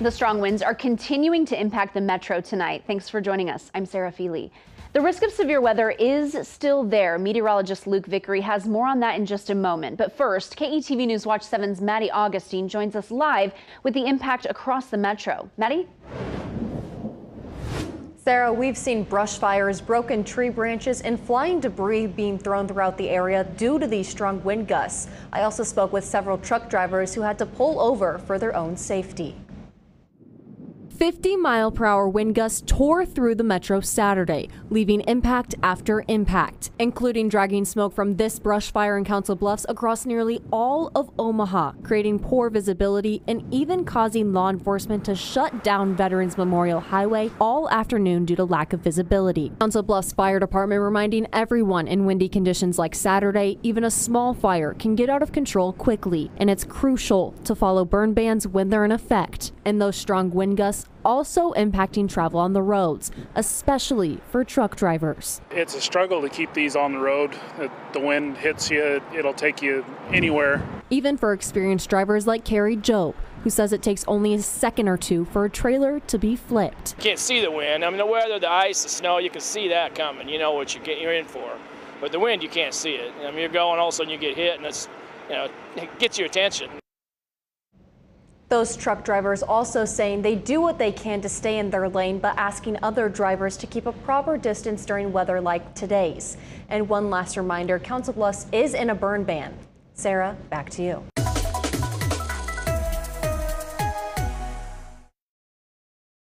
The strong winds are continuing to impact the metro tonight. Thanks for joining us. I'm Sarah Feeley. The risk of severe weather is still there. Meteorologist Luke Vickery has more on that in just a moment. But first, KETV News Watch 7's Maddie Augustine joins us live with the impact across the metro. Maddie? Sarah, we've seen brush fires, broken tree branches, and flying debris being thrown throughout the area due to these strong wind gusts. I also spoke with several truck drivers who had to pull over for their own safety. 50-mile-per-hour wind gusts tore through the metro Saturday, leaving impact after impact, including dragging smoke from this brush fire in Council Bluffs across nearly all of Omaha, creating poor visibility and even causing law enforcement to shut down Veterans Memorial Highway all afternoon due to lack of visibility. Council Bluffs Fire Department reminding everyone in windy conditions like Saturday, even a small fire can get out of control quickly, and it's crucial to follow burn bans when they're in effect. And those strong wind gusts also impacting travel on the roads, especially for truck drivers. It's a struggle to keep these on the road. If the wind hits you, it'll take you anywhere. Even for experienced drivers like Carrie Joe, who says it takes only a second or two for a trailer to be flipped. You can't see the wind. I mean, the weather, the ice, the snow, you can see that coming. You know what you're in for. But the wind, you can't see it. I mean, you're going, all of a sudden you get hit, and it's, you know, it gets your attention. Those truck drivers also saying they do what they can to stay in their lane, but asking other drivers to keep a proper distance during weather like today's. And one last reminder, Council Bluffs is in a burn ban. Sarah, back to you.